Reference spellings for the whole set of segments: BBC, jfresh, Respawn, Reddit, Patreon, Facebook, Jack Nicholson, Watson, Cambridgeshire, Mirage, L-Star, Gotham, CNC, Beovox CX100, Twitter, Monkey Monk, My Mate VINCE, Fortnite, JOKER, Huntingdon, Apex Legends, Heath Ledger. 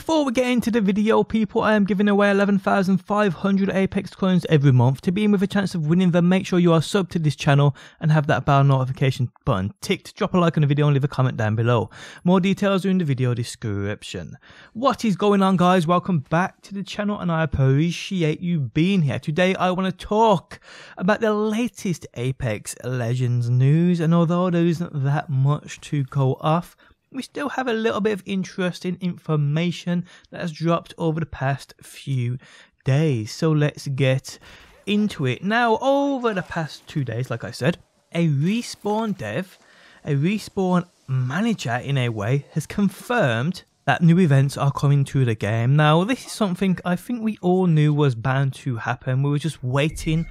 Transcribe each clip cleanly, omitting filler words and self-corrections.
Before we get into the video, people, I am giving away 11,500 Apex coins every month. To be in with a chance of winning them, make sure you are subbed to this channel and have that bell notification button ticked. Drop a like on the video and leave a comment down below. More details are in the video description. What is going on, guys? Welcome back to the channel, and I appreciate you being here. Today I want to talk about the latest Apex Legends news, and although there isn't that much to go off, we still have a little bit of interesting information that has dropped over the past few days. So let's get into it. Now, over the past 2 days, like I said, a Respawn dev, a Respawn manager in a way, has confirmed that new events are coming to the game. Now, this is something I think we all knew was bound to happen. We were just waiting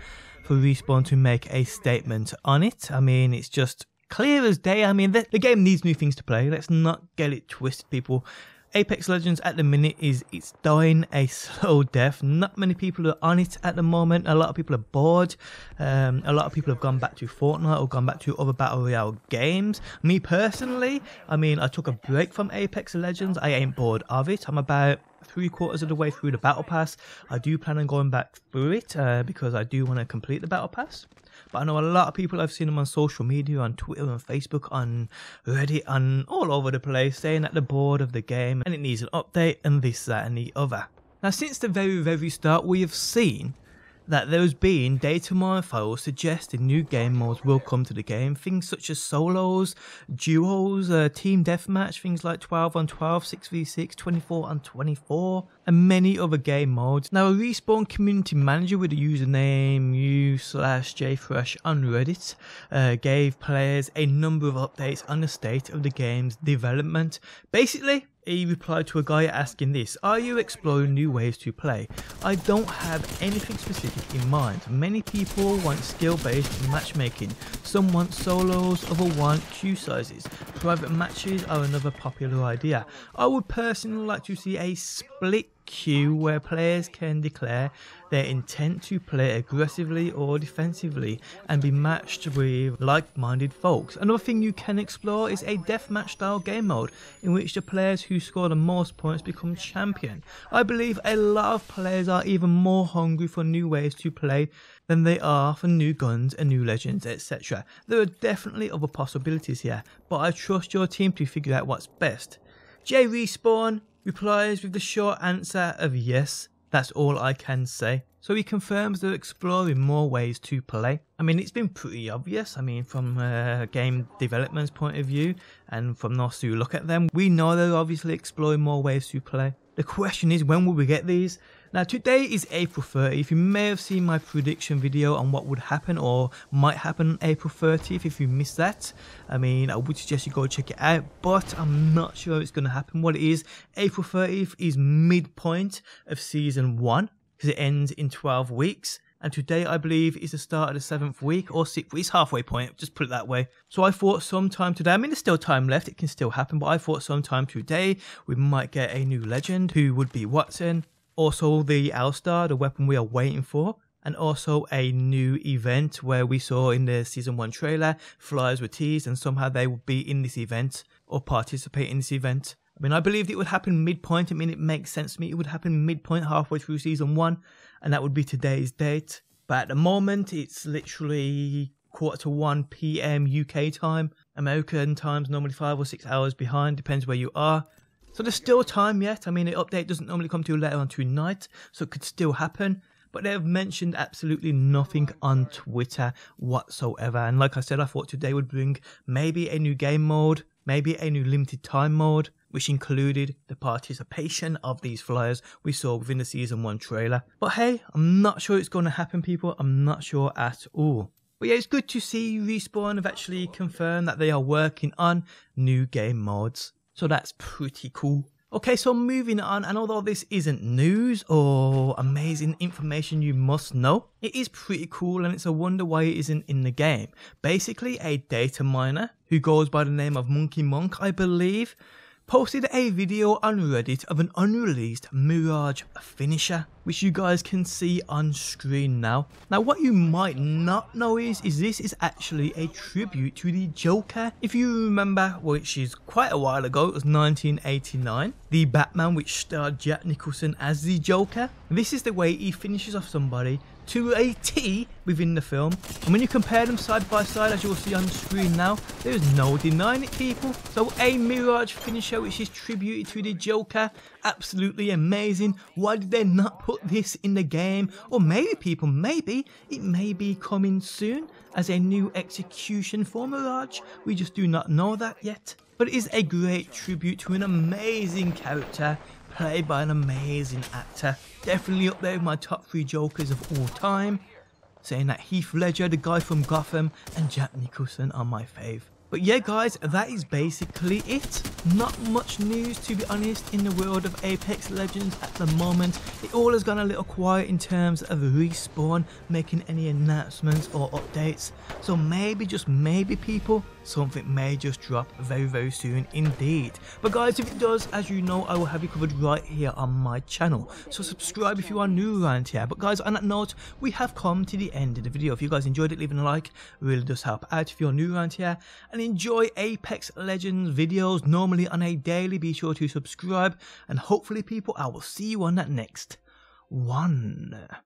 for Respawn to make a statement on it. I mean, it's just clear as day. I mean, the game needs new things to play. Let's not get it twisted, people. Apex Legends at the minute it's dying a slow death. Not many people are on it at the moment. A lot of people are bored. A lot of people have gone back to Fortnite or gone back to other Battle Royale games. Me personally, I mean, I took a break from Apex Legends. I ain't bored of it. I'm about 3/4 of the way through the battle pass. I do plan on going back through it because I do want to complete the battle pass, but I know a lot of people, I've seen them on social media, on Twitter, on Facebook, on Reddit, on all over the place, saying that they're bored of the game and it needs an update and this, that and the other. Now, since the very start, we have seen that there's been data mine files suggesting new game modes will come to the game. Things such as solos, duos, team deathmatch, things like 12 on 12, 6v6, 24 on 24, and many other game modes. Now, a Respawn community manager with the username u/jfresh on Reddit gave players a number of updates on the state of the game's development. Basically, he replied to a guy asking this: are you exploring new ways to play? I don't have anything specific in mind. Many people want skill-based matchmaking. Some want solos, others want queue sizes. Private matches are another popular idea. I would personally like to see a split queue where players can declare their intent to play aggressively or defensively and be matched with like-minded folks. Another thing you can explore is a deathmatch style game mode in which the players who score the most points become champion. I believe a lot of players are even more hungry for new ways to play than they are for new guns and new legends, etc. There are definitely other possibilities here, but I trust your team to figure out what's best. J Respawn replies with the short answer of yes, that's all I can say. So he confirms they're exploring more ways to play. I mean, it's been pretty obvious. I mean, from game development's point of view and from us who look at them, we know they're obviously exploring more ways to play. The question is, when will we get these? Now, today is April 30th. You may have seen my prediction video on what would happen or might happen on April 30th. If you missed that, I mean, I would suggest you go check it out, but I'm not sure it's going to happen. What it is, April 30th is midpoint of Season 1 because it ends in 12 weeks. And today, I believe, is the start of the 7th week or 6th week. It's halfway point, just put it that way. So I thought sometime today, I mean, there's still time left, it can still happen, but I thought sometime today we might get a new legend who would be Watson. Also the L-Star, the weapon we are waiting for, and also a new event where we saw in the Season 1 trailer, flyers were teased and somehow they would be in this event or participate in this event. I mean, I believed it would happen midpoint. I mean, it makes sense to me. It would happen midpoint, halfway through Season 1, and that would be today's date. But at the moment, it's literally 1:45 PM UK time. American time's normally 5 or 6 hours behind, depends where you are. So there's still time yet. I mean, the update doesn't normally come till later on tonight, so it could still happen. But they have mentioned absolutely nothing on Twitter whatsoever. And like I said, I thought today would bring maybe a new game mode, maybe a new limited time mode, which included the participation of these flyers we saw within the Season 1 trailer. But hey, I'm not sure it's going to happen, people. I'm not sure at all. But yeah, it's good to see Respawn have actually confirmed that they are working on new game modes. So that's pretty cool. Okay, so moving on, and although this isn't news or amazing information you must know, it is pretty cool and it's a wonder why it isn't in the game. Basically, a data miner who goes by the name of Monkey Monk, I believe, posted a video on Reddit of an unreleased Mirage finisher, which you guys can see on screen now. Now what you might not know is this is actually a tribute to the Joker. If you remember, which is quite a while ago, it was 1989, the Batman which starred Jack Nicholson as the Joker. This is the way he finishes off somebody to a T within the film, and when you compare them side by side, as you'll see on screen now, there is no denying it, people. So a Mirage finisher which is tributed to the Joker, absolutely amazing. Why did they not put this in the game? Or maybe, people, maybe it may be coming soon as a new execution for Mirage. We just do not know that yet, but it is a great tribute to an amazing character played by an amazing actor. Definitely up there with my top 3 Jokers of all time, saying that Heath Ledger, the guy from Gotham, and Jack Nicholson are my fave. But yeah guys, that is basically it. Not much news, to be honest, in the world of Apex Legends at the moment. It all has gone a little quiet in terms of Respawn making any announcements or updates. So maybe, just maybe, people, something may just drop very soon indeed. But guys, if it does, as you know, I will have you covered right here on my channel. So subscribe if you are new around here. But guys, on that note, we have come to the end of the video. If you guys enjoyed it, leaving a like really does help out. If you're new around here and enjoy Apex Legends videos normally on a daily, be sure to subscribe, and hopefully, people, I will see you on that next one.